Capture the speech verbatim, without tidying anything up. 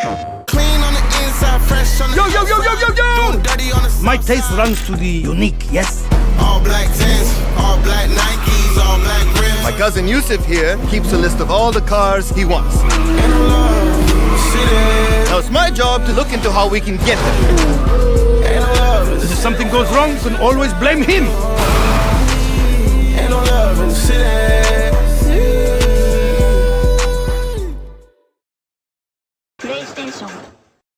Clean on the inside, fresh on the yo, yo, yo, yo, yo, yo, dirty on the my taste runs to the unique, yes? All black tents, all black Nikes, all black rims. My cousin Yusuf here keeps a list of all the cars he wants. Now it's my job to look into how we can get them. If something goes wrong, you can always blame him.